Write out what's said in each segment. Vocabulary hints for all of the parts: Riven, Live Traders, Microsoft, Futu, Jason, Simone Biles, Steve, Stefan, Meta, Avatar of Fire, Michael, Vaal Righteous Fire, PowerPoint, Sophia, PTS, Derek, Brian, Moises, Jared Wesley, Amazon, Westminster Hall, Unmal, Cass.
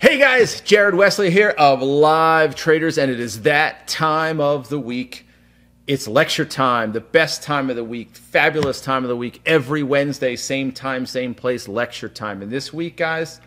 Hey guys, Jared Wesley here of Live Traders, and it is that time of the week. It's lecture time, the best time of the week, fabulous time of the week, every Wednesday, same time, same place, lecture time. And this week, guys,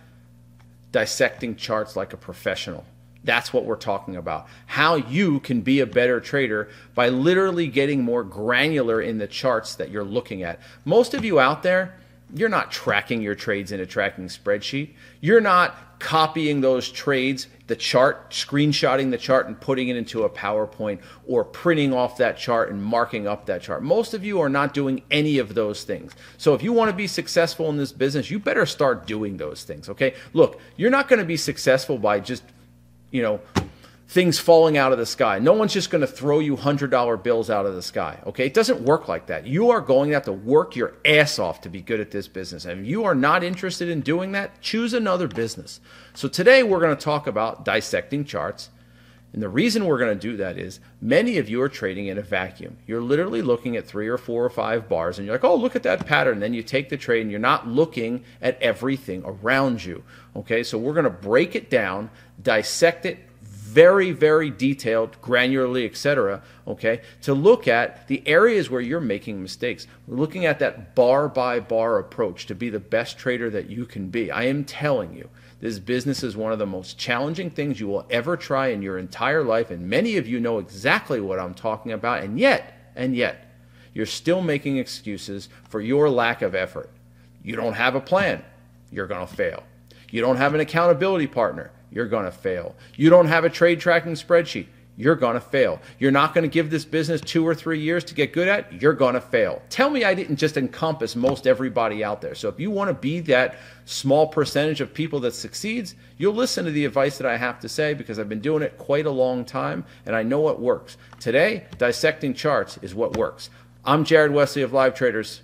dissecting charts like a professional. That's what we're talking about. How you can be a better trader by literally getting more granular in the charts that you're looking at. Most of you out there, you're not tracking your trades in a tracking spreadsheet. You're not copying those trades, the chart, screenshotting the chart and putting it into a PowerPoint or printing off that chart and marking up that chart. Most of you are not doing any of those things. So if you want to be successful in this business, you better start doing those things, okay? Look, you're not going to be successful by just, you know, things falling out of the sky. No one's just going to throw you $100 bills out of the sky, okay? It doesn't work like that. You are going to have to work your ass off to be good at this business. And if you are not interested in doing that, choose another business. So today we're going to talk about dissecting charts. And the reason we're going to do that is many of you are trading in a vacuum. You're literally looking at 3 or 4 or 5 bars and you're like, oh, look at that pattern. Then you take the trade and you're not looking at everything around you, okay? So we're going to break it down, dissect it, very, very detailed, granularly, etc., okay, to look at the areas where you're making mistakes. We're looking at that bar-by-bar approach to be the best trader that you can be. I am telling you, this business is one of the most challenging things you will ever try in your entire life, and many of you know exactly what I'm talking about, and yet, you're still making excuses for your lack of effort. You don't have a plan, you're going to fail. You don't have an accountability partner, you're going to fail. You don't have a trade tracking spreadsheet, you're going to fail. You're not going to give this business 2 or 3 years to get good at, you're going to fail. Tell me I didn't just encompass most everybody out there. So if you want to be that small percentage of people that succeeds, you'll listen to the advice that I have to say because I've been doing it quite a long time and I know what works. Today, dissecting charts is what works. I'm Jared Wesley of Live Traders.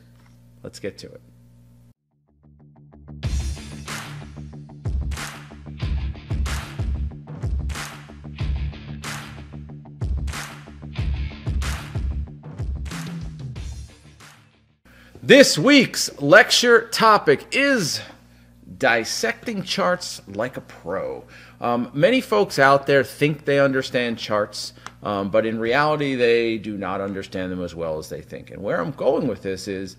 Let's get to it. This week's lecture topic is dissecting charts like a pro. Many folks out there think they understand charts, but in reality they do not understand them as well as they think. And where I'm going with this is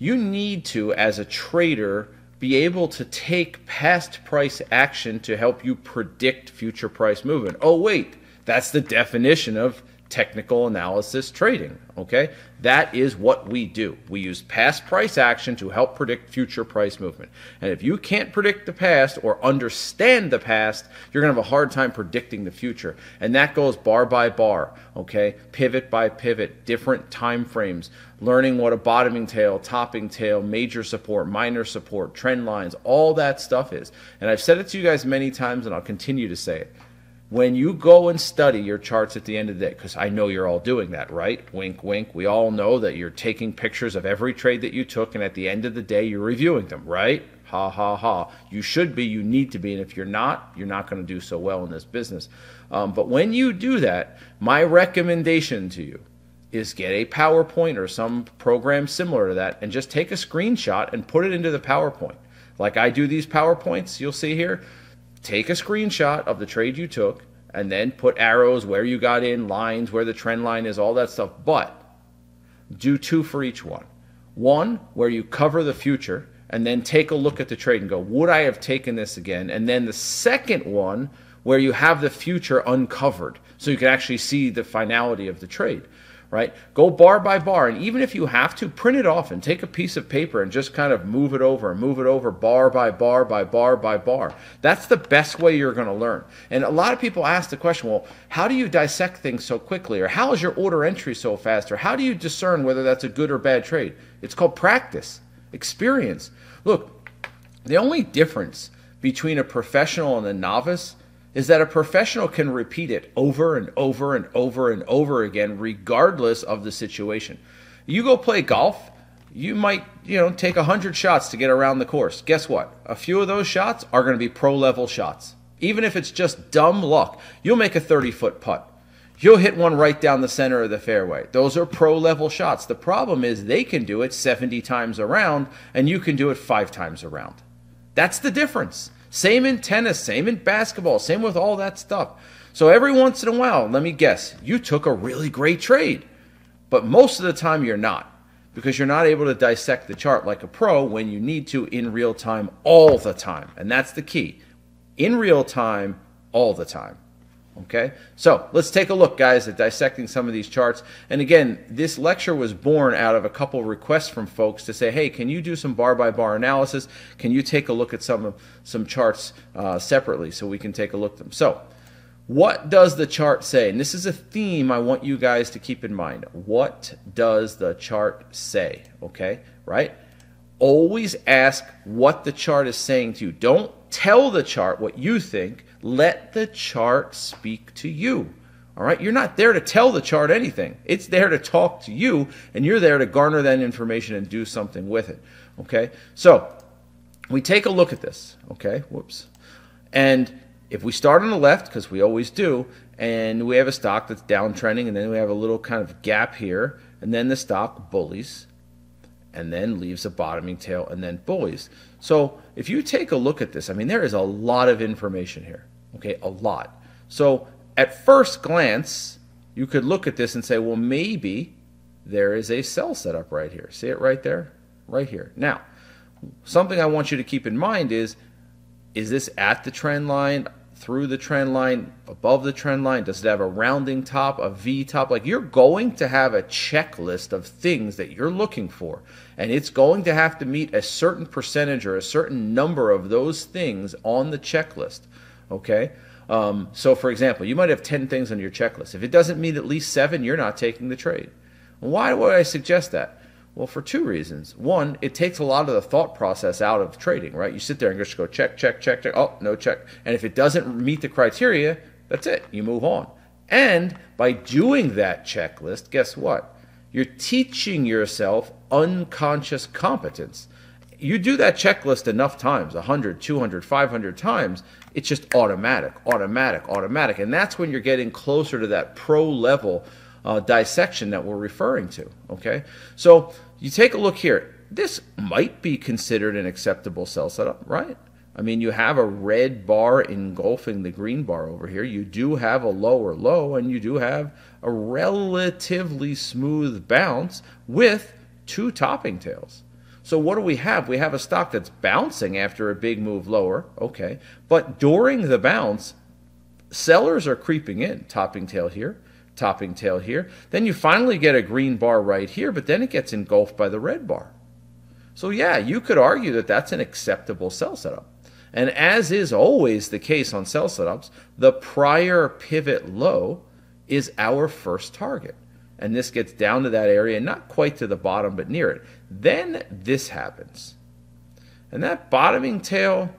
you need to, as a trader, be able to take past price action to help you predict future price movement. Oh wait, that's the definition of technical analysis trading, okay? That is what we do. We use past price action to help predict future price movement. And if you can't predict the past or understand the past, you're going to have a hard time predicting the future. And that goes bar by bar, okay? Pivot by pivot, different time frames, learning what a bottoming tail, topping tail, major support, minor support, trend lines, all that stuff is. And I've said it to you guys many times and I'll continue to say it. When you go and study your charts at the end of the day, because I know you're all doing that, right? Wink, wink. We all know that you're taking pictures of every trade that you took, and at the end of the day, you're reviewing them, right? Ha, ha, ha. You should be. You need to be. And if you're not going to do so well in this business. But when you do that, my recommendation to you is get a PowerPoint or some program similar to that and just take a screenshot and put it into the PowerPoint. Like I do these PowerPoints, you'll see here. Take a screenshot of the trade you took and then put arrows where you got in, lines, where the trend line is, all that stuff. But do 2 for each one. One where you cover the future and then take a look at the trade and go, would I have taken this again? And then the second one where you have the future uncovered so you can actually see the finality of the trade, right? Go bar by bar, and even if you have to, print it off and take a piece of paper and just kind of move it over bar by bar by bar by bar. That's the best way you're going to learn. And a lot of people ask the question, well, how do you dissect things so quickly? Or how is your order entry so fast? Or how do you discern whether that's a good or bad trade? It's called practice, experience. Look, the only difference between a professional and a novice is that a professional can repeat it over and over and over and over again regardless of the situation. You go play golf, you might, take 100 shots to get around the course. Guess what? A few of those shots are going to be pro-level shots. Even if it's just dumb luck, you'll make a 30-foot putt. You'll hit one right down the center of the fairway. Those are pro-level shots. The problem is they can do it 70 times around and you can do it 5 times around. That's the difference. Same in tennis, same in basketball, same with all that stuff. So every once in a while, let me guess, you took a really great trade. But most of the time you're not, because you're not able to dissect the chart like a pro when you need to in real time all the time. And that's the key. In real time, all the time. Okay, so let's take a look, guys, at dissecting some of these charts. And again, this lecture was born out of a couple requests from folks to say, hey, can you do some bar-by-bar analysis? Can you take a look at some charts separately so we can take a look at them? So what does the chart say? And this is a theme I want you guys to keep in mind. What does the chart say? Okay, right? Always ask what the chart is saying to you. Don't tell the chart what you think. Let the chart speak to you, all right? You're not there to tell the chart anything. It's there to talk to you, and you're there to garner that information and do something with it, okay? So we take a look at this, okay? Whoops. And if we start on the left, because we always do, and we have a stock that's downtrending, and then we have a little kind of gap here, and then the stock bullies, and then leaves a bottoming tail, and then bullies. So if you take a look at this, I mean, there is a lot of information here. Okay, a lot. So at first glance, you could look at this and say, well, maybe there is a sell setup right here. See it right there? Right here. Now, something I want you to keep in mind is this at the trend line, through the trend line, above the trend line? Does it have a rounding top, a V top? Like, you're going to have a checklist of things that you're looking for, and it's going to have to meet a certain percentage or a certain number of those things on the checklist. Okay, so for example, you might have 10 things on your checklist. If it doesn't meet at least 7, you're not taking the trade. Why would I suggest that? Well, for two reasons. One, it takes a lot of the thought process out of trading, right? You sit there and just go check, check, check, check. Oh, no check. And if it doesn't meet the criteria, that's it. You move on. And by doing that checklist, guess what? You're teaching yourself unconscious competence. You do that checklist enough times, 100, 200, 500 times, it's just automatic, automatic, automatic. And that's when you're getting closer to that pro level dissection that we're referring to, okay? So you take a look here. This might be considered an acceptable sell setup, right? I mean, you have a red bar engulfing the green bar over here. You do have a lower low, and you do have a relatively smooth bounce with two topping tails. So what do we have? We have a stock that's bouncing after a big move lower, okay, but during the bounce, sellers are creeping in, topping tail here, topping tail here. Then you finally get a green bar right here, but then it gets engulfed by the red bar. So yeah, you could argue that that's an acceptable sell setup. And as is always the case on sell setups, the prior pivot low is our first target. And this gets down to that area, not quite to the bottom, but near it. Then this happens. And that bottoming tail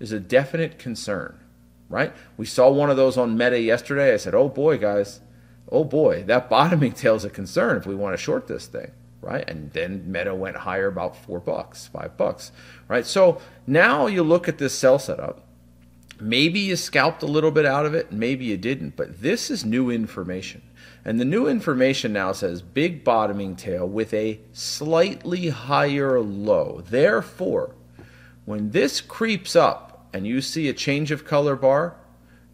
is a definite concern, right? We saw one of those on Meta yesterday. I said, oh boy, guys, oh boy, that bottoming tail is a concern if we want to short this thing, right? And then Meta went higher about $4, $5, right? So now you look at this sell setup. Maybe you scalped a little bit out of it, maybe you didn't, but this is new information. And the new information now says big bottoming tail with a slightly higher low. Therefore, when this creeps up and you see a change of color bar,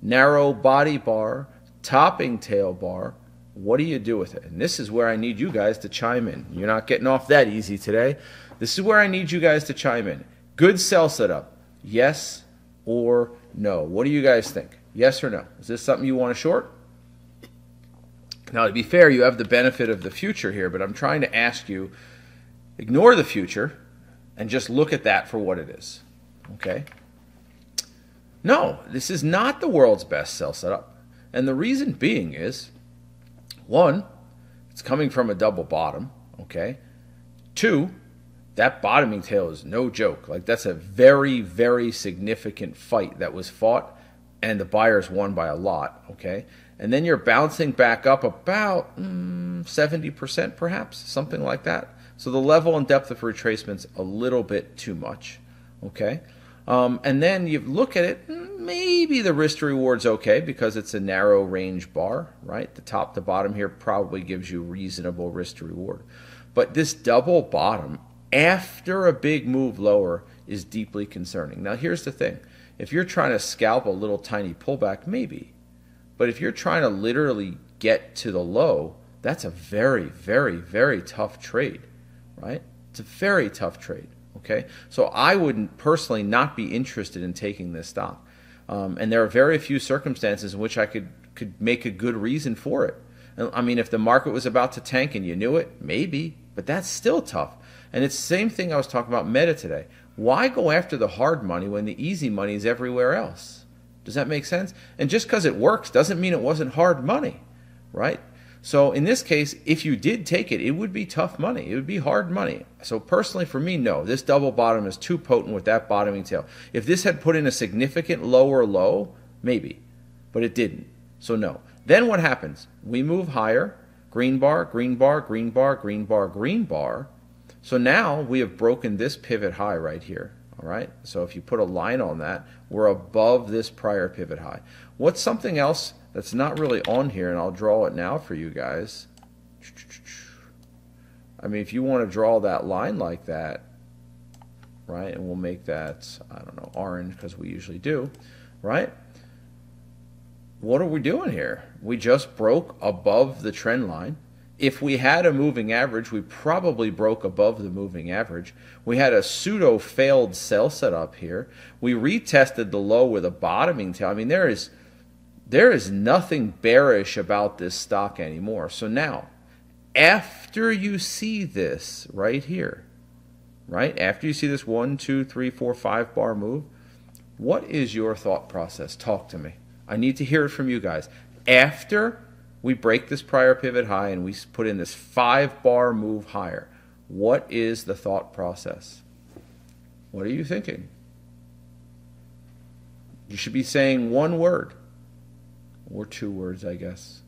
narrow body bar, topping tail bar, what do you do with it? And this is where I need you guys to chime in. You're not getting off that easy today. This is where I need you guys to chime in. Good sell setup, yes or no? What do you guys think? Yes or no? Is this something you want to short? Now, to be fair, you have the benefit of the future here, but I'm trying to ask you, ignore the future and just look at that for what it is, okay? No, this is not the world's best sell setup. And the reason being is, one, it's coming from a double bottom, okay? Two, that bottoming tail is no joke. Like, that's a very, very significant fight that was fought, and the buyers won by a lot, okay? And then you're bouncing back up about 70% perhaps, something like that. So the level and depth of retracement's a little bit too much, okay? And then you look at it, maybe the risk to reward's okay because it's a narrow range bar, right? The top to bottom here probably gives you reasonable risk to reward. But this double bottom after a big move lower is deeply concerning. Now here's the thing. If you're trying to scalp a little tiny pullback, maybe. But if you're trying to literally get to the low, that's a very, very, very tough trade, right? It's a very tough trade, okay? So I would personally not be interested in taking this stop. And there are very few circumstances in which I could make a good reason for it. I mean, if the market was about to tank and you knew it, maybe, but that's still tough. And it's the same thing I was talking about Meta today. Why go after the hard money when the easy money is everywhere else? Does that make sense? And just because it works doesn't mean it wasn't hard money, right? So in this case, if you did take it, it would be tough money. It would be hard money. So personally for me, no. This double bottom is too potent with that bottoming tail. If this had put in a significant lower low, maybe, but it didn't. So no. Then what happens? We move higher. Green bar, green bar, green bar, green bar, green bar. So now we have broken this pivot high right here. All right. So if you put a line on that, we're above this prior pivot high. What's something else that's not really on here? And I'll draw it now for you guys. I mean, if you want to draw that line like that, right? And we'll make that, I don't know, orange because we usually do, right? What are we doing here? We just broke above the trend line. If we had a moving average, we probably broke above the moving average. We had a pseudo failed sell setup here. We retested the low with a bottoming tail. I mean, there is nothing bearish about this stock anymore. So now, after you see this right here, right? After you see this 1, 2, 3, 4, 5 bar move, what is your thought process? Talk to me. I need to hear it from you guys. After we break this prior pivot high and we put in this 5-bar move higher, what is the thought process? What are you thinking? You should be saying one word or two words, I guess.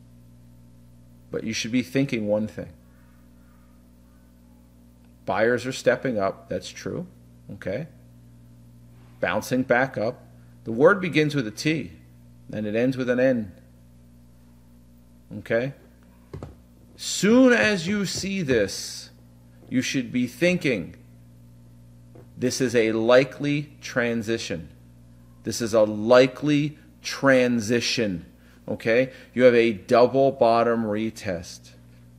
But you should be thinking one thing. Buyers are stepping up. That's true. Okay. Bouncing back up. The word begins with a T. And it ends with an N. Okay? Soon as you see this, you should be thinking, this is a likely transition. This is a likely transition. Okay? You have a double bottom retest,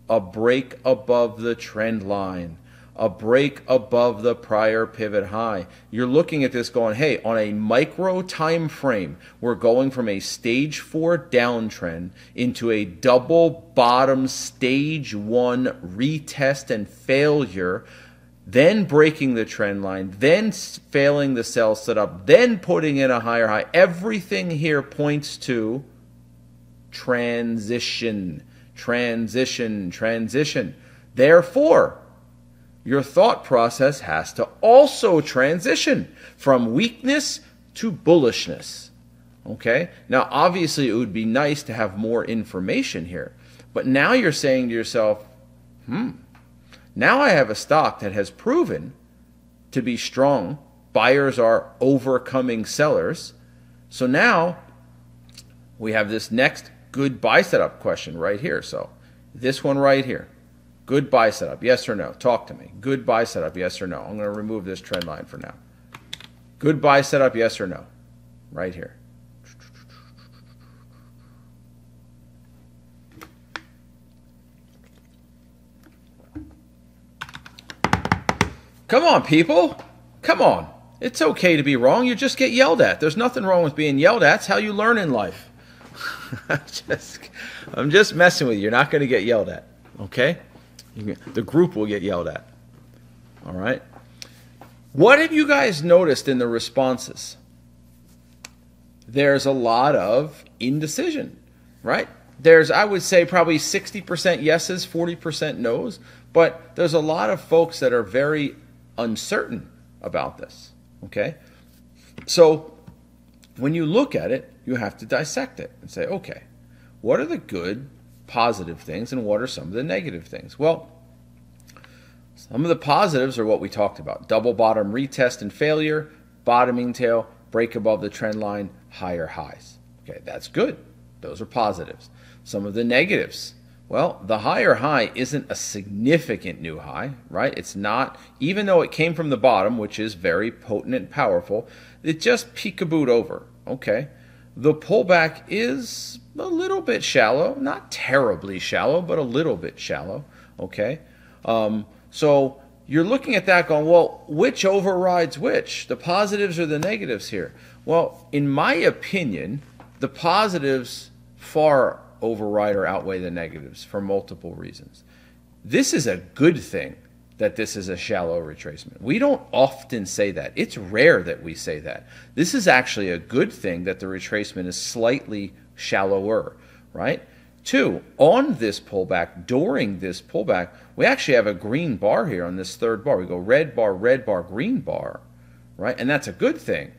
a break above the trend line, a break above the prior pivot high. You're looking at this going, hey, on a micro time frame, we're going from a stage 4 downtrend into a double bottom stage 1 retest and failure, then breaking the trend line, then failing the sell setup, then putting in a higher high. Everything here points to transition, transition, transition. Therefore, your thought process has to also transition from weakness to bullishness, okay? Now, obviously, it would be nice to have more information here, but now you're saying to yourself, now I have a stock that has proven to be strong. Buyers are overcoming sellers. So now we have this next good buy setup question right here. So this one right here. Good buy setup, yes or no? Talk to me. Good buy setup, yes or no? I'm going to remove this trend line for now. Good buy setup, yes or no? Right here. Come on, people. Come on. It's okay to be wrong. You just get yelled at. There's nothing wrong with being yelled at. It's how you learn in life. I'm just messing with you. You're not going to get yelled at, okay? The group will get yelled at. All right. What have you guys noticed in the responses? There's a lot of indecision, right? There's, I would say, probably 60% yeses, 40% nos, but there's a lot of folks that are very uncertain about this, okay? So when you look at it, you have to dissect it and say, okay, what are the good positive things and what are some of the negative things? Well, some of the positives are what we talked about. Double bottom retest and failure, bottoming tail, break above the trend line, higher highs. Okay, that's good. Those are positives. Some of the negatives. Well, the higher high isn't a significant new high, right? It's not, even though it came from the bottom, which is very potent and powerful, It just peekabooed over. Okay. The pullback is a little bit shallow, not terribly shallow, but a little bit shallow. Okay. So you're looking at that going, well, which overrides which? The positives or the negatives here? Well, in my opinion, the positives far override or outweigh the negatives for multiple reasons. This is a good thing that this is a shallow retracement. We don't often say that. It's rare that we say that. This is actually a good thing that the retracement is slightly shallower, right? Two, on this pullback, during this pullback, we actually have a green bar here on this third bar. We go red bar, green bar, right? And that's a good thing.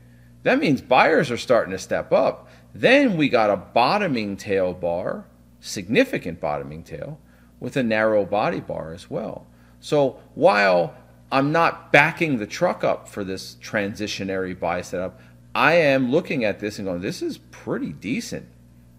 That means buyers are starting to step up. Then we got a bottoming tail bar, significant bottoming tail, with a narrow body bar as well. So while I'm not backing the truck up for this transitionary buy setup, I am looking at this and going, this is pretty decent,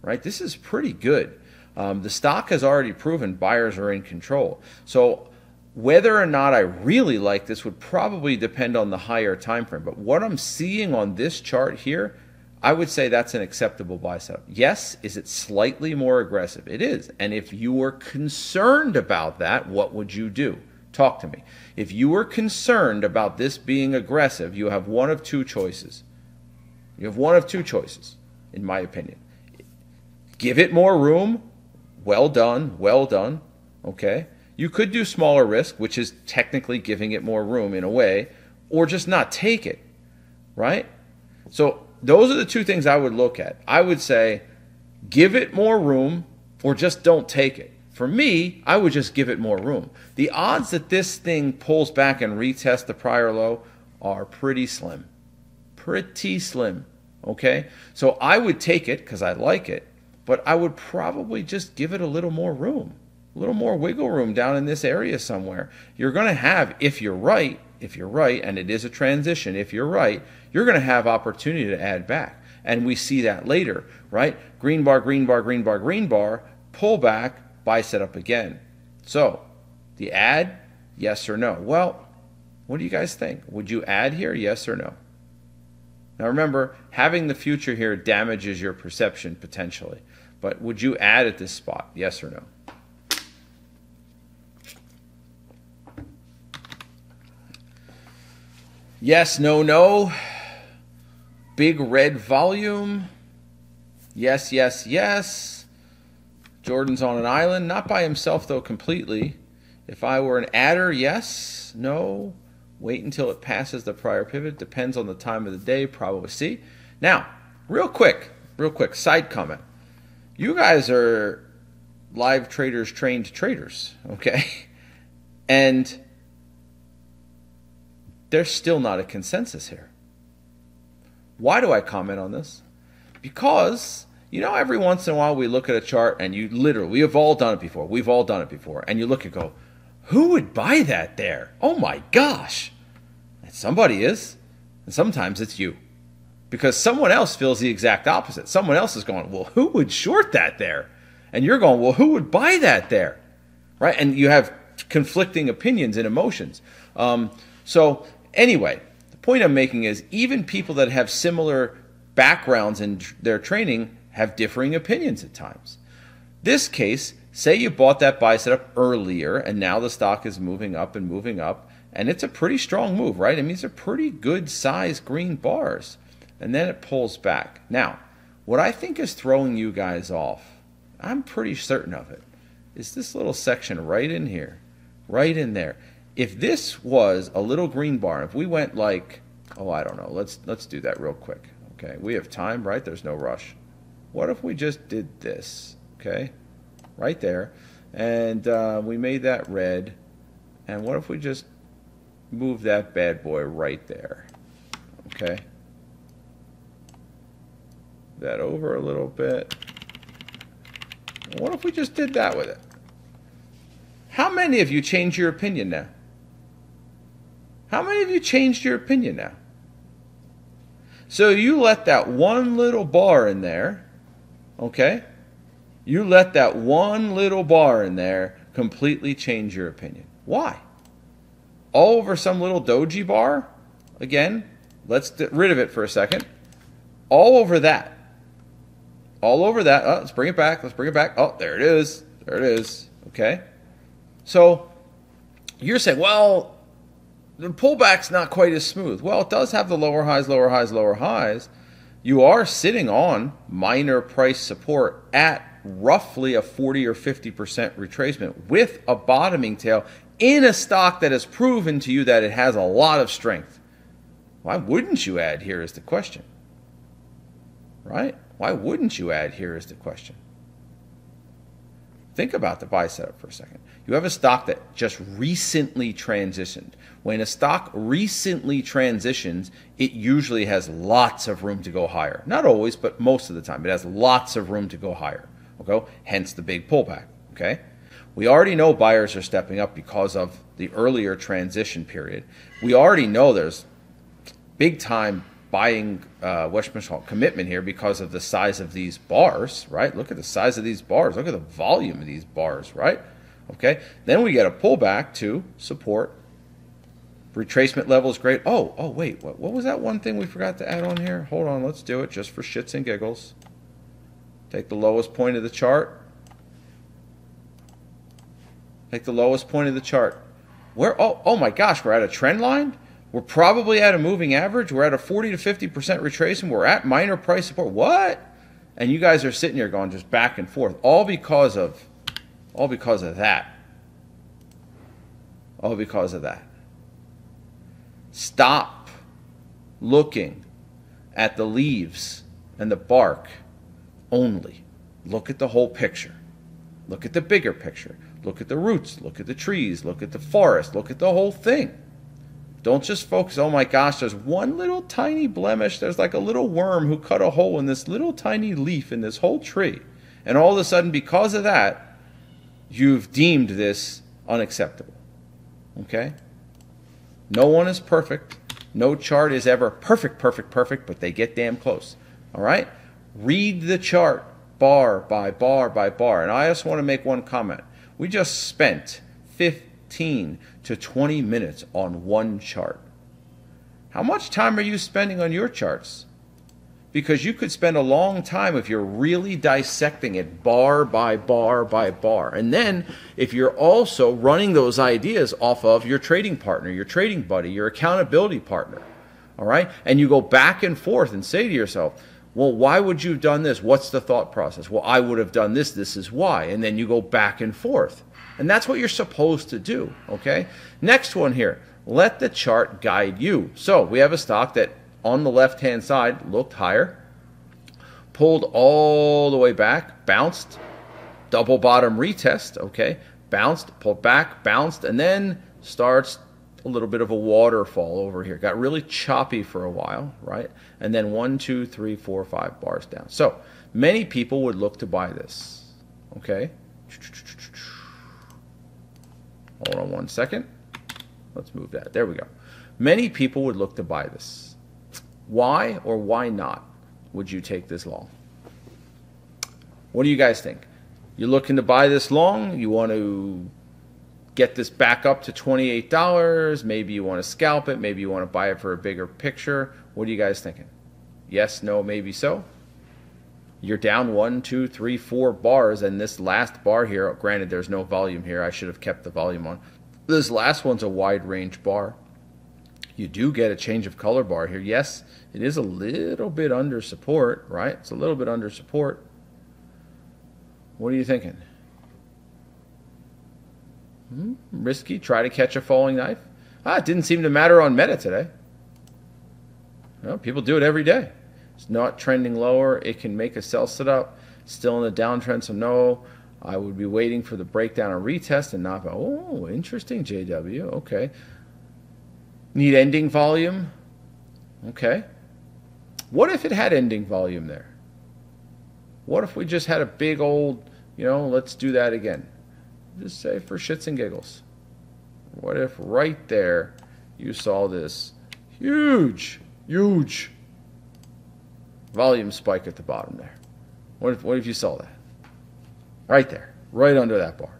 right? This is pretty good. The stock has already proven buyers are in control. So whether or not I really like this would probably depend on the higher time frame. But what I'm seeing on this chart here, I would say that's an acceptable buy setup. Yes, is it slightly more aggressive? It is. And if you were concerned about that, what would you do? Talk to me. If you were concerned about this being aggressive, you have one of two choices. You have one of two choices, in my opinion. Give it more room. Well done. Well done. Okay. You could do smaller risk, which is technically giving it more room in a way, or just not take it, right? So those are the two things I would look at. I would say give it more room or just don't take it. For me, I would just give it more room. The odds that this thing pulls back and retests the prior low are pretty slim. Pretty slim, okay? So I would take it because I like it, but I would probably just give it a little more room, a little more wiggle room down in this area somewhere. You're going to have, if you're right, and it is a transition, if you're right, you're going to have opportunity to add back. And we see that later, right? Green bar, green bar, green bar, green bar, pull back, buy setup again. So the add, yes or no? Well, what do you guys think? Would you add here, yes or no? Now remember, having the future here damages your perception potentially. But would you add at this spot, yes or no? Yes, no, no. Big red volume. Yes, yes, yes. Jordan's on an island, not by himself though completely. If I were an adder, yes, no. Wait until it passes the prior pivot. Depends on the time of the day, probably. See? Now, real quick, side comment. You guys are live traders, trained traders, okay? And there's still not a consensus here. Why do I comment on this? Because, you know, every once in a while we look at a chart and you literally, we have all done it before. We've all done it before. And you look and go, who would buy that there? Oh my gosh. And somebody is. And sometimes it's you. Because someone else feels the exact opposite. Someone else is going, well, who would short that there? And you're going, well, who would buy that there? Right? And you have conflicting opinions and emotions. So, anyway, the point I'm making is even people that have similar backgrounds in their training have differing opinions at times. This case, say you bought that buy setup earlier and now the stock is moving up and it's a pretty strong move, right? I mean, it's a pretty good size green bars and then it pulls back. Now, what I think is throwing you guys off, I'm pretty certain of it, is this little section right in here, right in there. If this was a little green bar, if we went like, oh, I don't know, let's do that real quick, okay? We have time, right? There's no rush. What if we just did this, okay? Right there, and we made that red, and what if we just move that bad boy right there, okay? That over a little bit. What if we just did that with it? How many of you change your opinion now? How many of you changed your opinion now? So you let that one little bar in there, okay? You let that one little bar in there completely change your opinion. Why? All over some little doji bar? Again, Let's get rid of it for a second. All over that. All over that. Oh, let's bring it back. Let's bring it back. Oh, there it is. There it is. Okay. So you're saying, well, the pullback's not quite as smooth. Well, it does have the lower highs, lower highs, lower highs. You are sitting on minor price support at roughly a 40 or 50% retracement with a bottoming tail in a stock that has proven to you that it has a lot of strength. Why wouldn't you add here is the question, right? Why wouldn't you add here is the question. Think about the buy setup for a second. You have a stock that just recently transitioned. When a stock recently transitions, it usually has lots of room to go higher. Not always, but most of the time. It has lots of room to go higher, okay? Hence the big pullback, okay? We already know buyers are stepping up because of the earlier transition period. We already know there's big-time buying Westminster Hall commitment here because of the size of these bars, right? Look at the size of these bars. Look at the volume of these bars, right? Okay, then we get a pullback to support. Retracement level is great. Oh, wait, what was that one thing we forgot to add on here? Hold on, let's do it just for shits and giggles. Take the lowest point of the chart. Take the lowest point of the chart. Where? Oh my gosh, we're at a trend line? We're probably at a moving average. We're at a 40 to 50% retracement. We're at minor price support. What? And you guys are sitting here going just back and forth, all because of that. All because of that. Stop looking at the leaves and the bark only. Look at the whole picture. Look at the bigger picture. Look at the roots. Look at the trees. Look at the forest. Look at the whole thing. Don't just focus, oh my gosh, there's one little tiny blemish. There's like a little worm who cut a hole in this little tiny leaf in this whole tree. And all of a sudden, because of that, you've deemed this unacceptable. Okay? No one is perfect. No chart is ever perfect, perfect, perfect, but they get damn close. All right? Read the chart bar by bar by bar. And I just want to make one comment. We just spent 15 to 20 minutes on one chart. How much time are you spending on your charts? Because you could spend a long time if you're really dissecting it bar by bar by bar. And then if you're also running those ideas off of your trading partner, your trading buddy, your accountability partner, all right? And you go back and forth and say to yourself, well, why would you have done this? What's the thought process? Well, I would have done this. This is why. And then you go back and forth. And that's what you're supposed to do, okay? Next one here, let the chart guide you. So we have a stock that on the left-hand side looked higher, pulled all the way back, bounced, double bottom retest, okay? Bounced, pulled back, bounced, and then starts a little bit of a waterfall over here. Got really choppy for a while, right? And then 1, 2, 3, 4, 5 bars down. So many people would look to buy this, okay? Hold on one second. Let's move that. There we go. Many people would look to buy this. Why or why not would you take this long? What do you guys think? You're looking to buy this long? You want to get this back up to $28? Maybe you want to scalp it. Maybe you want to buy it for a bigger picture. What are you guys thinking? Yes, no, maybe so? You're down 1, 2, 3, 4 bars, and this last bar here, granted there's no volume here, I should have kept the volume on. This last one's a wide range bar. You do get a change of color bar here. Yes, it is a little bit under support, right? It's a little bit under support. What are you thinking? Risky, try to catch a falling knife. It didn't seem to matter on Meta today. Well, people do it every day. It's not trending lower. It can make a sell sit up. Still in a downtrend, so no. I would be waiting for the breakdown and retest and not. Oh, interesting, JW. Okay. Need ending volume? Okay. What if it had ending volume there? What if we just had a big old, you know, let's do that again. Just say for shits and giggles. What if right there you saw this huge volume spike at the bottom there? What if you saw that? Right there, right under that bar.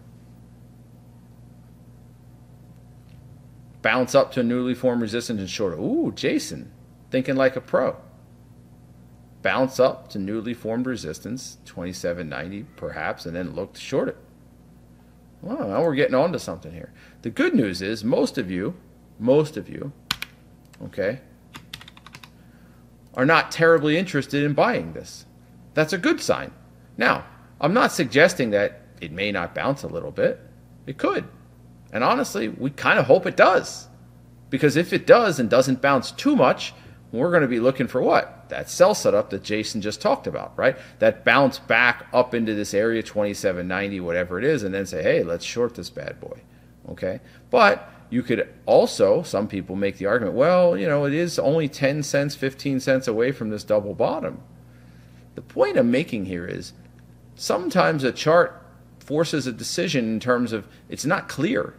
Bounce up to a newly formed resistance and short. Ooh, Jason, thinking like a pro. Bounce up to newly formed resistance, 27.90 perhaps, and then look to short it. Well, now we're getting on to something here. The good news is most of you, okay, are not terribly interested in buying this. That's a good sign. Now, I'm not suggesting that it may not bounce a little bit. It could. And honestly, we kind of hope it does. Because if it does and doesn't bounce too much, we're going to be looking for what? That sell setup that Jason just talked about, right? That bounce back up into this area, 2790, whatever it is, and then say, hey, let's short this bad boy, okay? But you could also, some people make the argument, well, you know, it is only 10 cents, 15 cents away from this double bottom. The point I'm making here is sometimes a chart forces a decision in terms of it's not clear.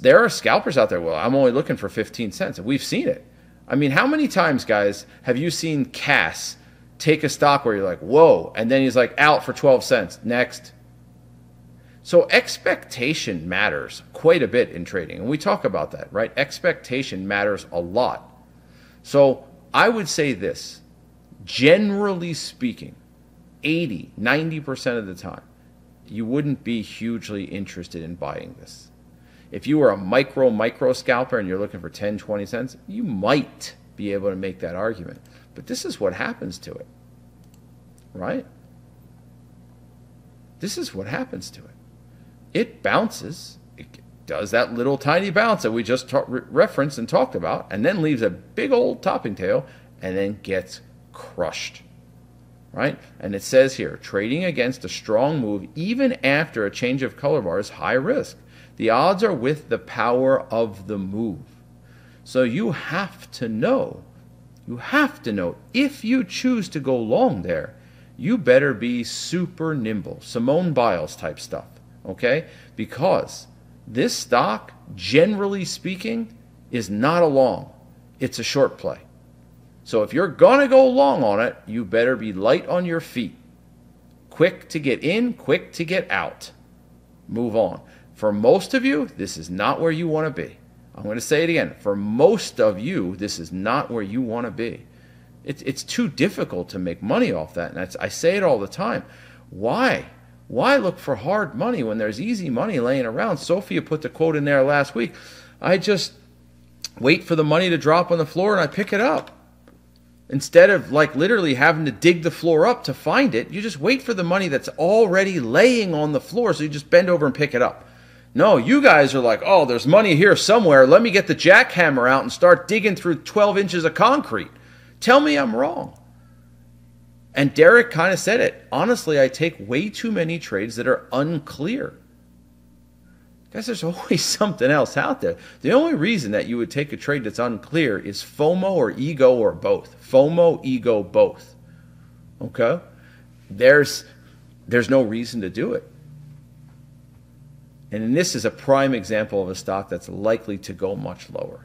There are scalpers out there, well, I'm only looking for 15 cents, and we've seen it. I mean, how many times, guys, have you seen Cass take a stock where you're like, whoa, and then he's like, out for 12 cents, next. So expectation matters quite a bit in trading, and we talk about that, right? Expectation matters a lot. So I would say this, generally speaking, 80, 90% of the time, you wouldn't be hugely interested in buying this. If you were a micro scalper and you're looking for 10, 20 cents, you might be able to make that argument. But this is what happens to it, right? This is what happens to it. It bounces. It does that little tiny bounce that we just referenced and talked about, and then leaves a big old topping tail and then gets crushed, right? And it says here, trading against a strong move even after a change of color bar is high risk. The odds are with the power of the move. So you have to know, if you choose to go long there, you better be super nimble, Simone Biles type stuff, okay? Because this stock, generally speaking, is not a long. It's a short play. So if you're going to go long on it, you better be light on your feet. Quick to get in, quick to get out. Move on. For most of you, this is not where you want to be. I'm going to say it again. For most of you, this is not where you want to be. It's too difficult to make money off that, and I say it all the time. Why? Why look for hard money when there's easy money laying around? Sophia put the quote in there last week. I just wait for the money to drop on the floor, and I pick it up. Instead of like literally having to dig the floor up to find it, you just wait for the money that's already laying on the floor, so you just bend over and pick it up. No, you guys are like, oh, there's money here somewhere. Let me get the jackhammer out and start digging through 12 inches of concrete. Tell me I'm wrong. And Derek kind of said it. Honestly, I take way too many trades that are unclear. Guys, there's always something else out there. The only reason that you would take a trade that's unclear is FOMO or ego or both. FOMO, ego, both. Okay? There's no reason to do it. And this is a prime example of a stock that's likely to go much lower,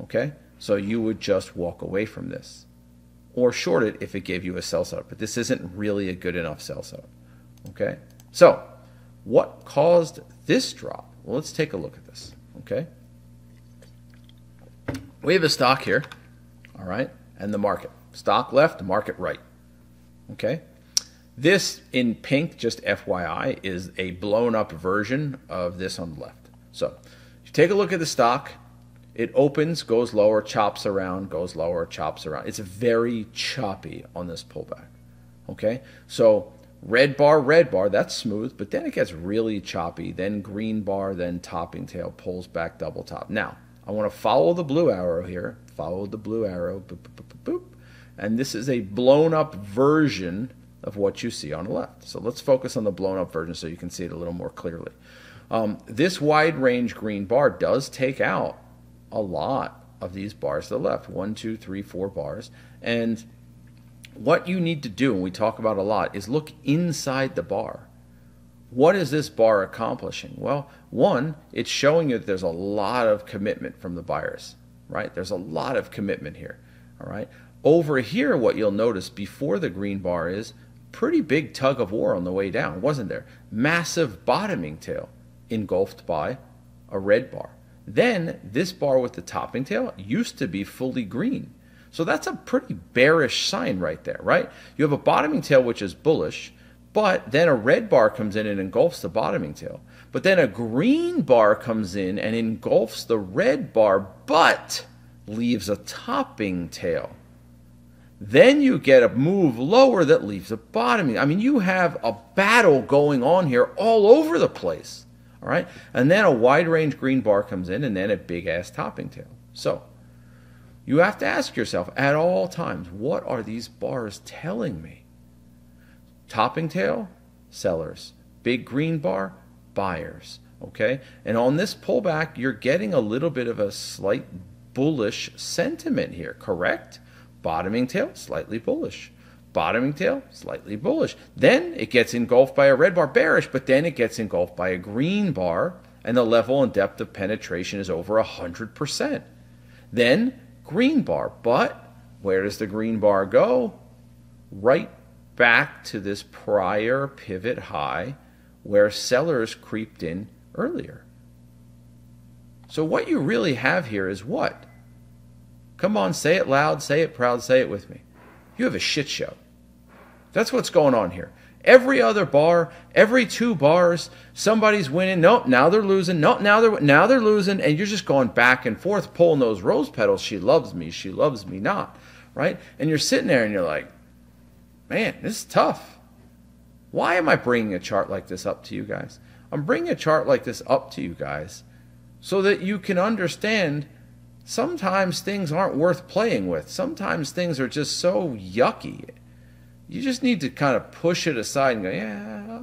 okay? So you would just walk away from this or short it if it gave you a sell setup, but this isn't really a good enough sell setup, okay? So what caused this drop? Well, let's take a look at this, okay? We have a stock here, all right, and the market. Stock left, market right, okay? This in pink, just FYI, is a blown up version of this on the left. So if you take a look at the stock, it opens, goes lower, chops around, goes lower, chops around. It's very choppy on this pullback. Okay, so red bar, that's smooth, but then it gets really choppy, then green bar, then topping tail, pulls back, double top. Now, I want to follow the blue arrow here, follow the blue arrow, boop, boop, boop, boop, boop. And this is a blown up version of what you see on the left. So let's focus on the blown up version so you can see it a little more clearly. This wide range green bar does take out a lot of these bars to the left, 1, 2, 3, 4 bars. And what you need to do, and we talk about a lot, is look inside the bar. What is this bar accomplishing? Well, one, it's showing you that there's a lot of commitment from the buyers, right? There's a lot of commitment here, all right? Over here, what you'll notice before the green bar is pretty big tug of war on the way down, wasn't there? Massive bottoming tail engulfed by a red bar. Then this bar with the topping tail used to be fully green. So that's a pretty bearish sign right there, right? You have a bottoming tail, which is bullish, but then a red bar comes in and engulfs the bottoming tail. But then a green bar comes in and engulfs the red bar, but leaves a topping tail. Then you get a move lower that leaves a bottoming. I mean, you have a battle going on here all over the place, all right? And then a wide range green bar comes in and then a big ass topping tail. So you have to ask yourself at all times, what are these bars telling me? Topping tail, sellers. Big green bar, buyers, okay? And on this pullback, you're getting a little bit of a slight bullish sentiment here, correct? Bottoming tail, slightly bullish. Bottoming tail, slightly bullish. Then it gets engulfed by a red bar, bearish, but then it gets engulfed by a green bar, and the level and depth of penetration is over 100%. Then green bar, but where does the green bar go? Right back to this prior pivot high where sellers creeped in earlier. So what you really have here is what? Come on, say it loud, say it proud, say it with me. You have a shit show. That's what's going on here. Every other bar, every two bars, somebody's winning. Nope, now they're losing. Nope, now they're losing. And you're just going back and forth, pulling those rose petals. She loves me not, right? And you're sitting there and you're like, man, this is tough. Why am I bringing a chart like this up to you guys? I'm bringing a chart like this up to you guys so that you can understand sometimes things aren't worth playing with. Sometimes things are just so yucky. You just need to kind of push it aside and go, yeah,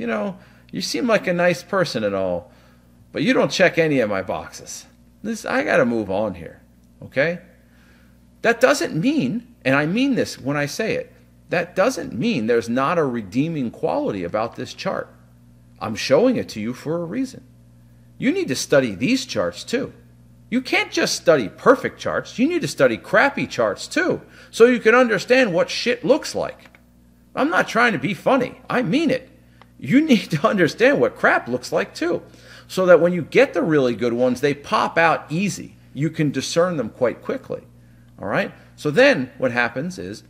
you know, you seem like a nice person and all, but you don't check any of my boxes. I got to move on here, okay? That doesn't mean, and I mean this when I say it, that doesn't mean there's not a redeeming quality about this chart. I'm showing it to you for a reason. You need to study these charts too. You can't just study perfect charts. You need to study crappy charts too, so you can understand what shit looks like. I'm not trying to be funny. I mean it. You need to understand what crap looks like too, so that when you get the really good ones, they pop out easy. You can discern them quite quickly, all right? So then what happens is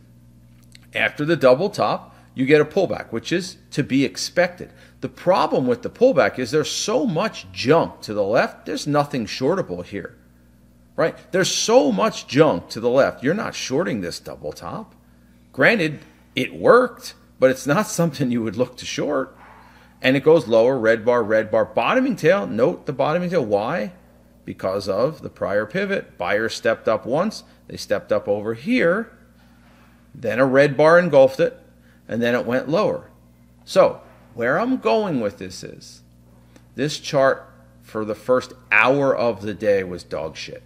after the double top, you get a pullback, which is to be expected. The problem with the pullback is there's so much junk to the left, there's nothing shortable here, right? There's so much junk to the left. You're not shorting this double top. Granted, it worked, but it's not something you would look to short. And it goes lower, red bar, bottoming tail. Note the bottoming tail. Why? Because of the prior pivot. Buyers stepped up once. They stepped up over here. Then a red bar engulfed it. And then it went lower. So where I'm going with this is, this chart for the first hour of the day was dog shit.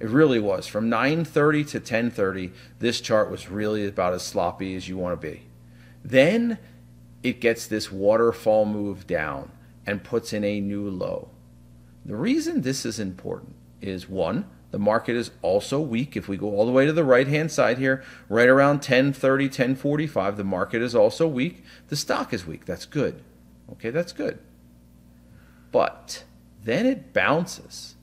It really was. From 9:30 to 10:30, this chart was really about as sloppy as you want to be. Then it gets this waterfall move down and puts in a new low. The reason this is important is, one, the market is also weak. If we go all the way to the right-hand side here, right around 10:30, 10:45, the market is also weak. The stock is weak. That's good. Okay, that's good. But then it bounces.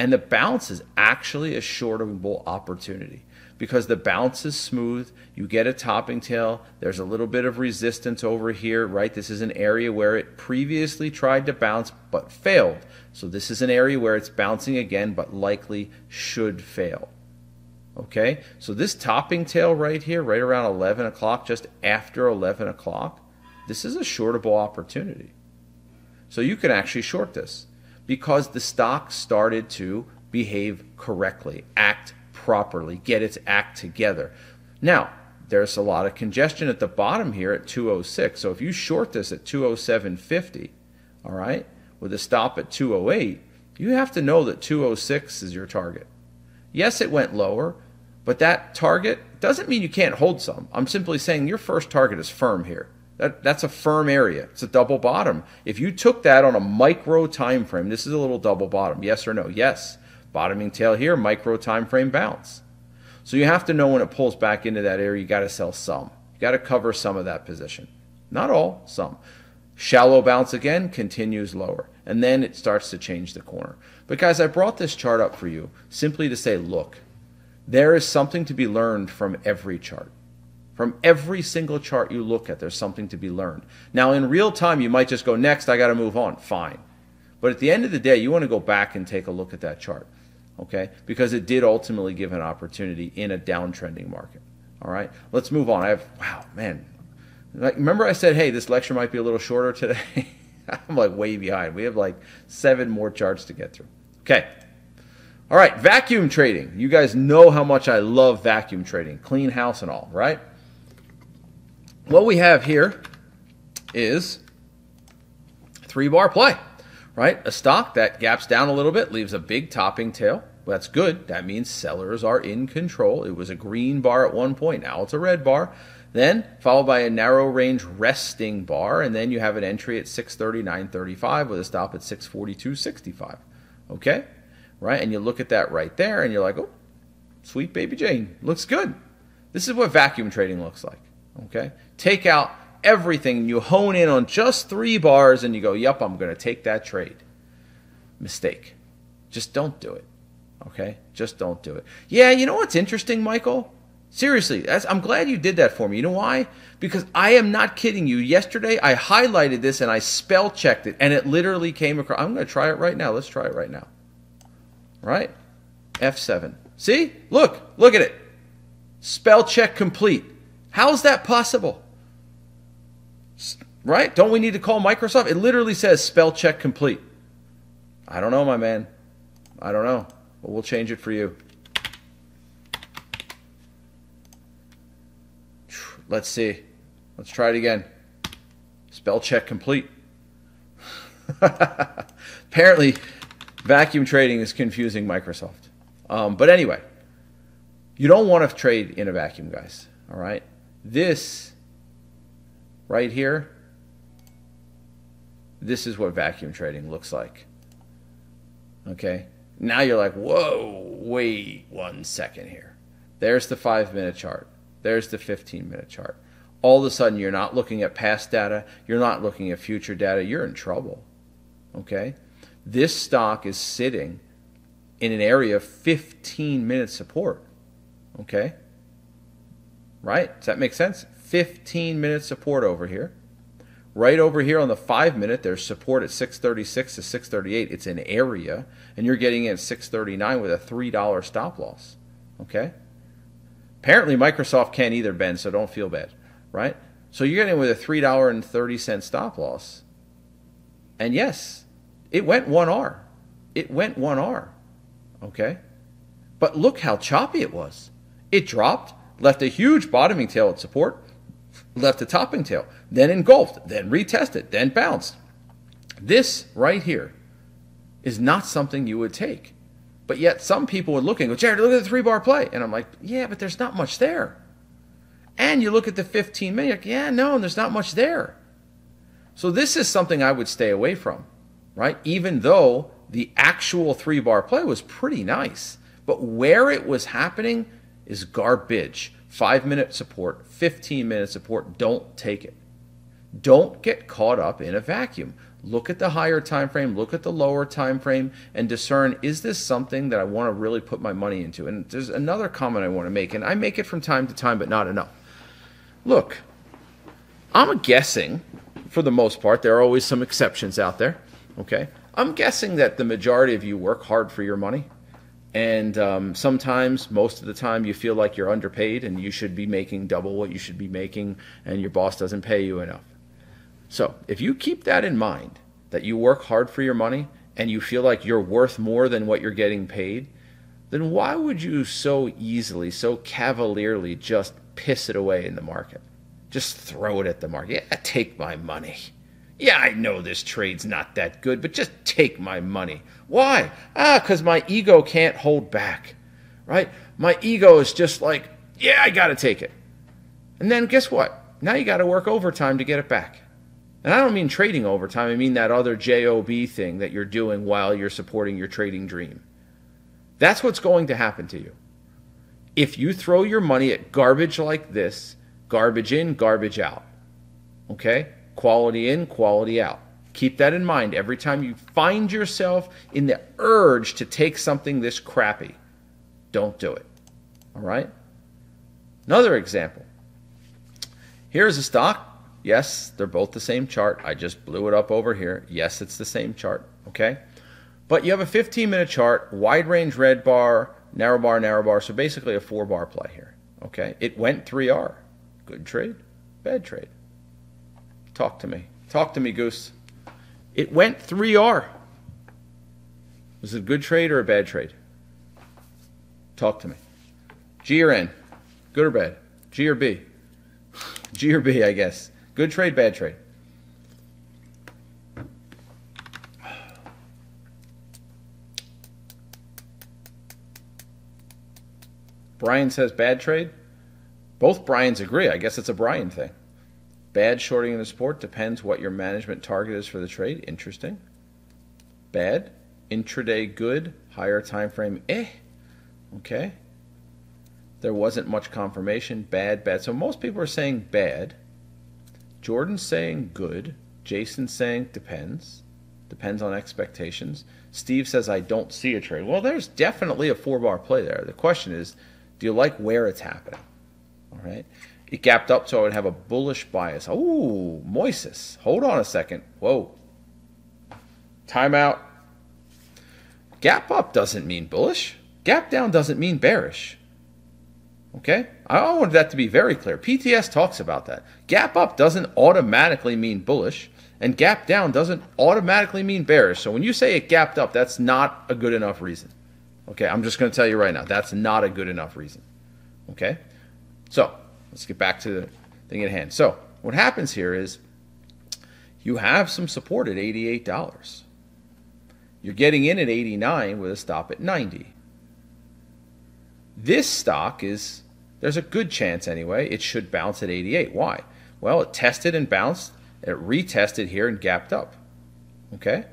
And the bounce is actually a shortable opportunity because the bounce is smooth. You get a topping tail. There's a little bit of resistance over here, right? This is an area where it previously tried to bounce but failed. So this is an area where it's bouncing again but likely should fail, okay? So this topping tail right here, right around 11 o'clock, just after 11 o'clock, this is a shortable opportunity. So you can actually short this, because the stock started to behave correctly, act properly, get its act together. Now, there's a lot of congestion at the bottom here at 206. So if you short this at 207.50, all right, with a stop at 208, you have to know that 206 is your target. Yes, it went lower, but that target doesn't mean you can't hold some. I'm simply saying your first target is firm here. That's a firm area. It's a double bottom. If you took that on a micro time frame, this is a little double bottom. Yes or no? Yes. Bottoming tail here, micro time frame bounce. So you have to know when it pulls back into that area, you got to sell some. You got to cover some of that position. Not all, some. Shallow bounce again, continues lower. And then it starts to change the corner. But guys, I brought this chart up for you simply to say, look, There is something to be learned from every chart. From every single chart you look at, there's something to be learned. Now, in real time, you might just go, next, I got to move on. Fine. But at the end of the day, you want to go back and take a look at that chart, okay? Because it did ultimately give an opportunity in a downtrending market, all right? Let's move on. I have, wow, man. Like, remember I said, hey, this lecture might be a little shorter today? I'm like way behind. We have like 7 more charts to get through. Okay. All right, vacuum trading. You guys know how much I love vacuum trading. Clean house and all, right? What we have here is 3-bar play, right? A stock that gaps down a little bit, leaves a big topping tail. Well, that's good. That means sellers are in control. It was a green bar at one point. Now it's a red bar. Then followed by a narrow range resting bar. And then you have an entry at 639.35 with a stop at 642.65. Okay, right? And you look at that right there and you're like, oh, sweet baby Jane, looks good. This is what vacuum trading looks like. Okay, take out everything. You hone in on just 3 bars and you go, yep, I'm going to take that trade. Mistake. Just don't do it. Okay, just don't do it. Yeah, you know what's interesting, Michael? Seriously, I'm glad you did that for me. You know why? Because I am not kidding you. Yesterday, I highlighted this and I spell checked it and it literally came across. I'm going to try it right now. Let's try it right now. Right? F7. See? Look at it. Spell check complete. How is that possible? Right? Don't we need to call Microsoft? It literally says spell check complete. I don't know, my man. I don't know. But we'll change it for you. Let's see. Let's try it again. Spell check complete. Apparently, vacuum trading is confusing Microsoft. But anyway, you don't want to trade in a vacuum, guys. All right? This right here, this is what vacuum trading looks like. Okay? Now you're like, whoa, wait one second here. There's the 5-minute chart. There's the 15-minute chart. All of a sudden, you're not looking at past data. You're not looking at future data. You're in trouble, okay? This stock is sitting in an area of 15-minute support, okay? Right? Does that make sense? 15-minute support over here. Right over here on the 5-minute, there's support at 636 to 638. It's an area, and you're getting in at 639 with a $3 stop loss, okay? Apparently, Microsoft can't either, Ben, so don't feel bad, right? So you're getting with a $3.30 stop loss. And yes, it went 1 hour. It went 1 hour, okay? But look how choppy it was. It dropped, left a huge bottoming tail at support, left a topping tail, then engulfed, then retested, then bounced. This right here is not something you would take. But yet some people would look and go, Jared, look at the 3-bar play. And I'm like, yeah, but there's not much there. And you look at the 15-minute, like, yeah, no, and there's not much there. So this is something I would stay away from, right? Even though the actual 3-bar play was pretty nice. But where it was happening is garbage. 5-minute support, 15-minute support, don't take it. Don't get caught up in a vacuum. Look at the higher time frame, look at the lower time frame, and discern, is this something that I want to really put my money into? And there's another comment I want to make, and I make it from time to time, but not enough. Look, I'm guessing, for the most part, there are always some exceptions out there, okay? I'm guessing that the majority of you work hard for your money, and sometimes, most of the time, you feel like you're underpaid, and you should be making double what you should be making, and your boss doesn't pay you enough. So if you keep that in mind, that you work hard for your money and you feel like you're worth more than what you're getting paid, then why would you so easily, so cavalierly just piss it away in the market? Just throw it at the market. Yeah, take my money. Yeah, I know this trade's not that good, but just take my money. Why? Ah, because my ego can't hold back, right? My ego is just like, yeah, I got to take it. And then guess what? Now you got to work overtime to get it back. And I don't mean trading overtime. I mean that other JOB thing that you're doing while you're supporting your trading dream. That's what's going to happen to you. If you throw your money at garbage like this, garbage in, garbage out. Okay? Quality in, quality out. Keep that in mind every time you find yourself in the urge to take something this crappy. Don't do it. All right. Another example. Here's a stock. Yes, they're both the same chart. I just blew it up over here. Yes, it's the same chart. Okay. But you have a 15-minute chart, wide range red bar, narrow bar, narrow bar. So basically a 4-bar play here. Okay. It went 3R. Good trade, bad trade. Talk to me. Talk to me, Goose. It went 3R. Was it a good trade or a bad trade? Talk to me. G or N? Good or bad? G or B? G or B, I guess. Good trade, bad trade. Brian says bad trade. Both Brians agree. I guess it's a Brian thing. Bad shorting in the sport depends what your management target is for the trade. Interesting. Bad. Intraday good. Higher time frame. Eh. Okay. There wasn't much confirmation. Bad, bad. So most people are saying bad. Jordan's saying good. Jason's saying depends. Depends on expectations. Steve says I don't see a trade. Well, there's definitely a 4-bar play there. The question is, do you like where it's happening? All right. It gapped up, so I would have a bullish bias. Oh, Moises. Hold on a second. Whoa. Timeout. Gap up doesn't mean bullish. Gap down doesn't mean bearish. Okay? I want that to be very clear. PTS talks about that. Gap up doesn't automatically mean bullish, and gap down doesn't automatically mean bearish. So when you say it gapped up, that's not a good enough reason. Okay? I'm just going to tell you right now, that's not a good enough reason. Okay? So let's get back to the thing at hand. So what happens here is you have some support at $88. You're getting in at 89 with a stop at 90. This stock is, there's a good chance anyway, it should bounce at 88. Why? Well, it tested and bounced. It retested here and gapped up. Okay?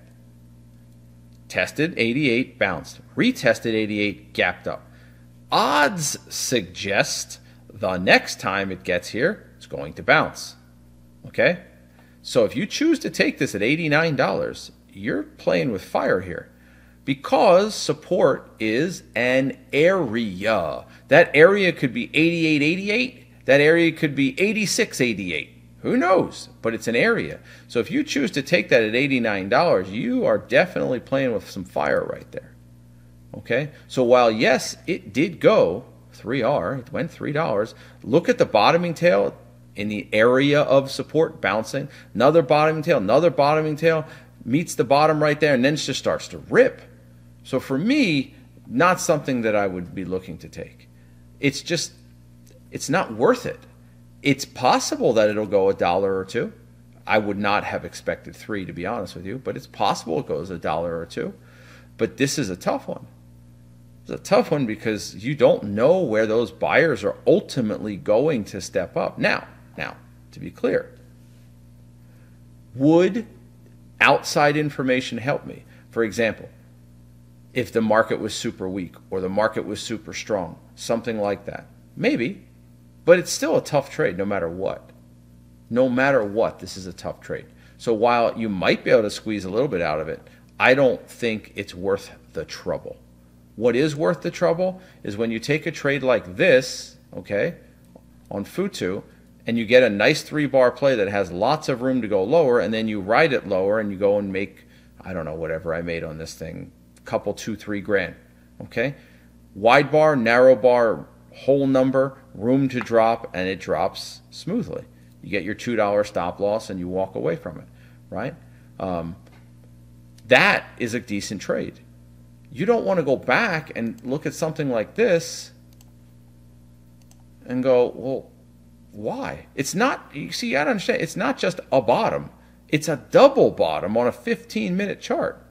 Tested 88, bounced. Retested 88, gapped up. Odds suggest the next time it gets here, it's going to bounce. Okay? So if you choose to take this at $89, you're playing with fire here because support is an area. That area could be 88.88. That area could be 86.88. Who knows? But it's an area. So if you choose to take that at $89, you are definitely playing with some fire right there. Okay? So while, yes, it did go 3R, it went $3, look at the bottoming tail in the area of support bouncing. Another bottoming tail, another bottoming tail. Meets the bottom right there, and then it just starts to rip. So for me, not something that I would be looking to take. It's just, it's not worth it. It's possible that it'll go $1 or $2. I would not have expected $3, to be honest with you, but it's possible it goes $1 or $2. But this is a tough one. It's a tough one because you don't know where those buyers are ultimately going to step up. Now, to be clear, would outside information help me? For example, if the market was super weak or the market was super strong, something like that. Maybe, but it's still a tough trade no matter what. No matter what, this is a tough trade. So while you might be able to squeeze a little bit out of it, I don't think it's worth the trouble. What is worth the trouble is when you take a trade like this, okay, on Futu, and you get a nice 3-bar play that has lots of room to go lower, and then you ride it lower and you go and make, I don't know, whatever I made on this thing, couple, two, $3 grand, okay? Wide bar, narrow bar, whole number, room to drop, and it drops smoothly. You get your $2 stop loss and you walk away from it, right? That is a decent trade. You don't want to go back and look at something like this and go, well, why? It's not, you see, I don't understand. It's not just a bottom. It's a double bottom on a 15-minute chart.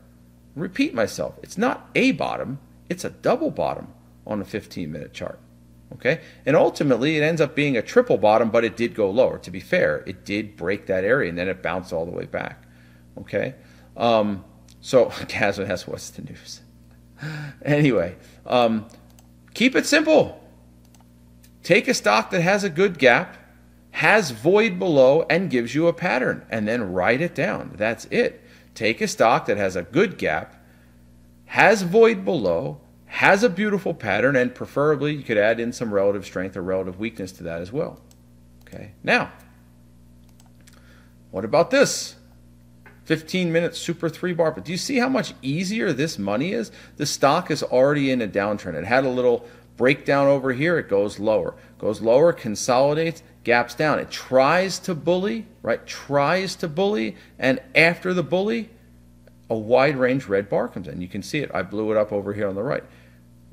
Repeat myself. It's not a bottom. It's a double bottom on a 15-minute chart. Okay? And ultimately, it ends up being a triple bottom, but it did go lower. To be fair, it did break that area, and then it bounced all the way back. Okay? So, Cass asks, what's the news? Anyway, keep it simple. Take a stock that has a good gap, has void below, and gives you a pattern, and then write it down. That's it. Take a stock that has a good gap, has void below, has a beautiful pattern, and preferably you could add in some relative strength or relative weakness to that as well. Okay, now, what about this? 15-minute super 3-bar. But do you see how much easier this money is? The stock is already in a downtrend. It had a little breakdown over here. It goes lower, consolidates, gaps down. It tries to bully, right? Tries to bully, and after the bully, a wide range red bar comes in. You can see it. I blew it up over here on the right.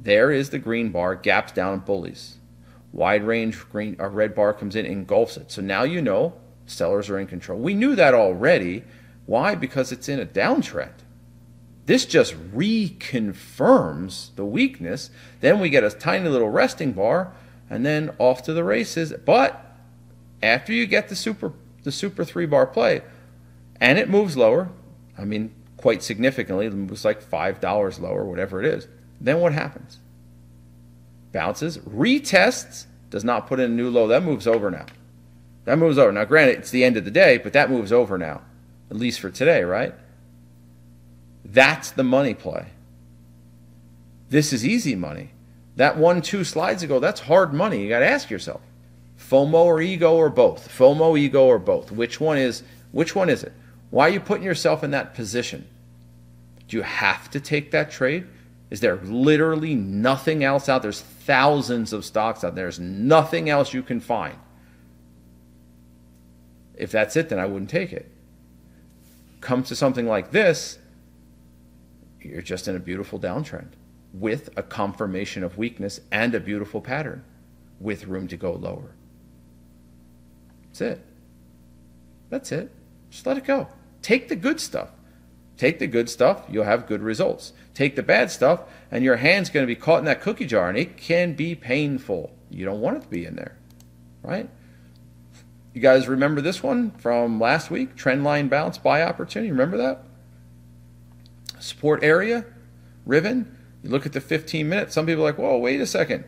There is the green bar, gaps down, and bullies. Wide range green, a red bar comes in, engulfs it. So now you know sellers are in control. We knew that already. Why? Because it's in a downtrend. This just reconfirms the weakness. Then we get a tiny little resting bar, and then off to the races. But after you get the super 3-bar play, and it moves lower, I mean, quite significantly, it moves like $5 lower, whatever it is, then what happens? Bounces, retests, does not put in a new low. That moves over now. That moves over. Now, granted, it's the end of the day, but that moves over now, at least for today, right? That's the money play. This is easy money. That 1-2 slides ago, that's hard money. You got to ask yourself, FOMO or ego or both? FOMO, ego, or both? Which one is it? Why are you putting yourself in that position? Do you have to take that trade? Is there literally nothing else out there? There's thousands of stocks out there. There's nothing else you can find. If that's it, then I wouldn't take it. Come to something like this, you're just in a beautiful downtrend with a confirmation of weakness and a beautiful pattern with room to go lower. That's it. That's it. Just let it go. Take the good stuff. Take the good stuff, you'll have good results. Take the bad stuff, and your hand's going to be caught in that cookie jar, and it can be painful. You don't want it to be in there, right? You guys remember this one from last week? Trendline bounce, buy opportunity. Remember that? Support area, Riven. You look at the 15 minutes. Some people are like, whoa, wait a second.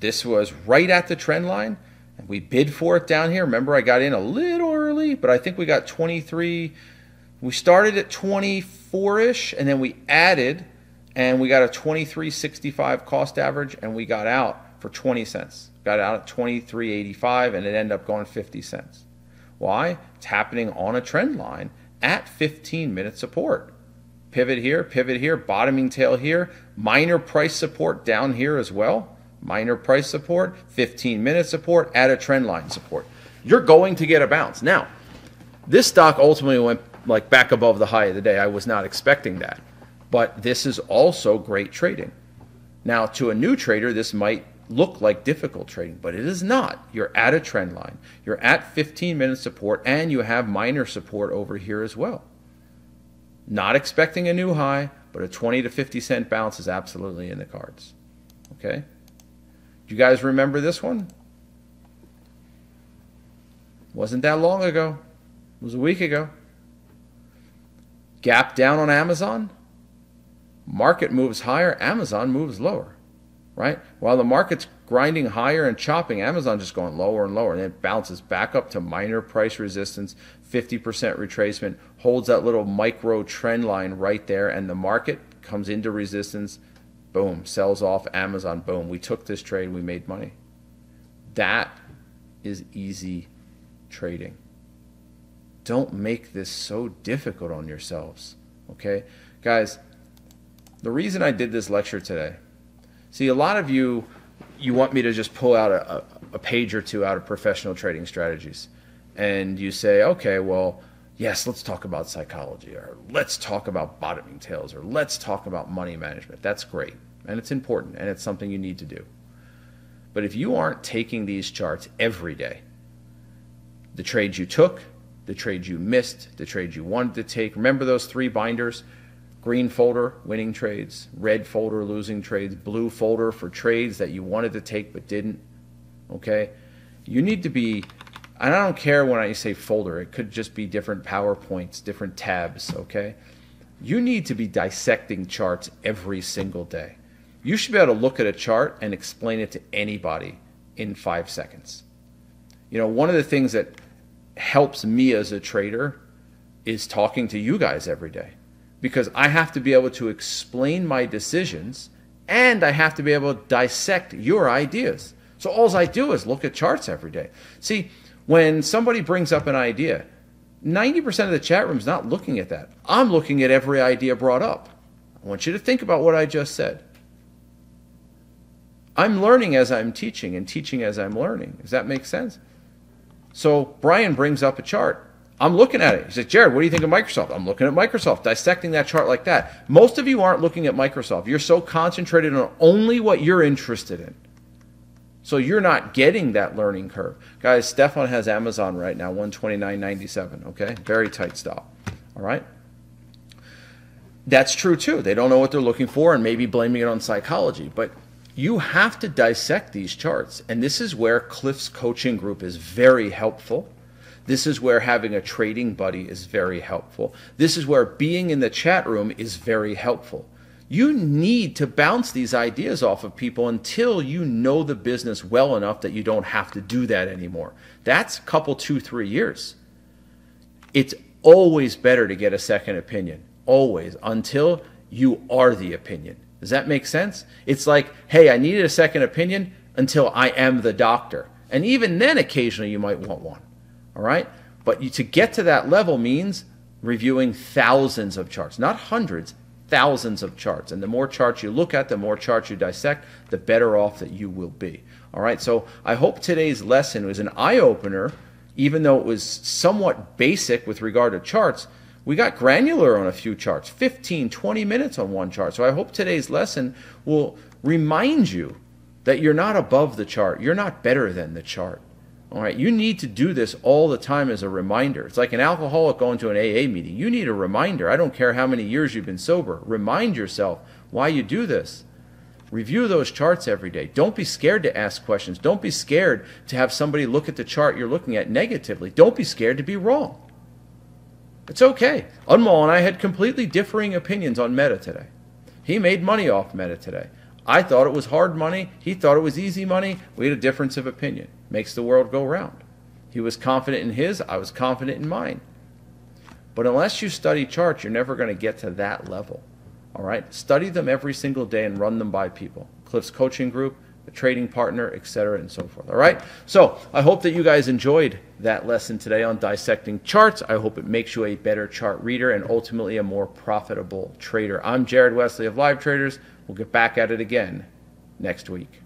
This was right at the trend line, and we bid for it down here. Remember, I got in a little early, but I think we got 23. We started at 24-ish, and then we added, and we got a 23.65 cost average, and we got out for 20 cents. Got out at 23.85, and it ended up going 50 cents. Why? It's happening on a trend line at 15-minute support. Pivot here, bottoming tail here, minor price support down here as well. Minor price support, 15-minute support, at a trend line support. You're going to get a bounce. Now, this stock ultimately went like back above the high of the day. I was not expecting that. But this is also great trading. Now, to a new trader, this might look like difficult trading, but it is not. You're at a trend line. You're at 15-minute support, and you have minor support over here as well. Not expecting a new high, but a 20 to 50 cent bounce is absolutely in the cards. Okay? Do you guys remember this one? Wasn't that long ago. It was a week ago. Gap down on Amazon, market moves higher, Amazon moves lower, right? While the market's grinding higher and chopping, Amazon just going lower and lower, and it bounces back up to minor price resistance, 50% retracement, holds that little micro trend line right there, and the market comes into resistance, boom, sells off Amazon, boom. We took this trade, we made money. That is easy trading. Don't make this so difficult on yourselves, okay? Guys, the reason I did this lecture today, see, a lot of you want me to just pull out a page or two out of professional trading strategies, and you say, okay, well, yes, let's talk about psychology, or let's talk about bottoming tails, or let's talk about money management. That's great, and it's important, and it's something you need to do. But if you aren't taking these charts every day, the trades you took, the trades you missed, the trades you wanted to take. Remember those three binders? Green folder, winning trades. Red folder, losing trades. Blue folder for trades that you wanted to take but didn't. Okay? You need to be, and I don't care when I say folder. It could just be different PowerPoints, different tabs, okay? You need to be dissecting charts every single day. You should be able to look at a chart and explain it to anybody in 5 seconds. You know, one of the things that helps me as a trader is talking to you guys every day, because I have to be able to explain my decisions and I have to be able to dissect your ideas. So all I do is look at charts every day. See, when somebody brings up an idea, 90% of the chat room is not looking at that. I'm looking at every idea brought up. I want you to think about what I just said. I'm learning as I'm teaching and teaching as I'm learning. Does that make sense? So Brian brings up a chart. I'm looking at it. He says, Jared, what do you think of Microsoft? I'm looking at Microsoft, dissecting that chart like that. Most of you aren't looking at Microsoft. You're so concentrated on only what you're interested in. So you're not getting that learning curve. Guys, Stefan has Amazon right now, 129.97, okay? Very tight stop, all right? That's true too. They don't know what they're looking for and maybe blaming it on psychology, but you have to dissect these charts. And this is where Cliff's coaching group is very helpful. This is where having a trading buddy is very helpful. This is where being in the chat room is very helpful. You need to bounce these ideas off of people until you know the business well enough that you don't have to do that anymore. That's a couple, two, 3 years. It's always better to get a second opinion, always, until you are the opinion. Does that make sense? It's like, hey, I needed a second opinion until I am the doctor. And even then, occasionally, you might want one. All right? But to get to that level means reviewing thousands of charts, not hundreds, thousands of charts. And the more charts you look at, the more charts you dissect, the better off that you will be. All right? So I hope today's lesson was an eye-opener, even though it was somewhat basic with regard to charts. We got granular on a few charts, 15, 20 minutes on one chart. So I hope today's lesson will remind you that you're not above the chart. You're not better than the chart. All right, you need to do this all the time as a reminder. It's like an alcoholic going to an AA meeting. You need a reminder. I don't care how many years you've been sober. Remind yourself why you do this. Review those charts every day. Don't be scared to ask questions. Don't be scared to have somebody look at the chart you're looking at negatively. Don't be scared to be wrong. It's okay. Unmal and I had completely differing opinions on Meta today. He made money off Meta today. I thought it was hard money. He thought it was easy money. We had a difference of opinion. Makes the world go round. He was confident in his. I was confident in mine. But unless you study charts, you're never going to get to that level. All right? Study them every single day and run them by people. Cliff's coaching group, the trading partner, etc., and so forth. All right? So I hope that you guys enjoyed that lesson today on dissecting charts. I hope it makes you a better chart reader and ultimately a more profitable trader. I'm Jared Wesley of Live Traders. We'll get back at it again next week.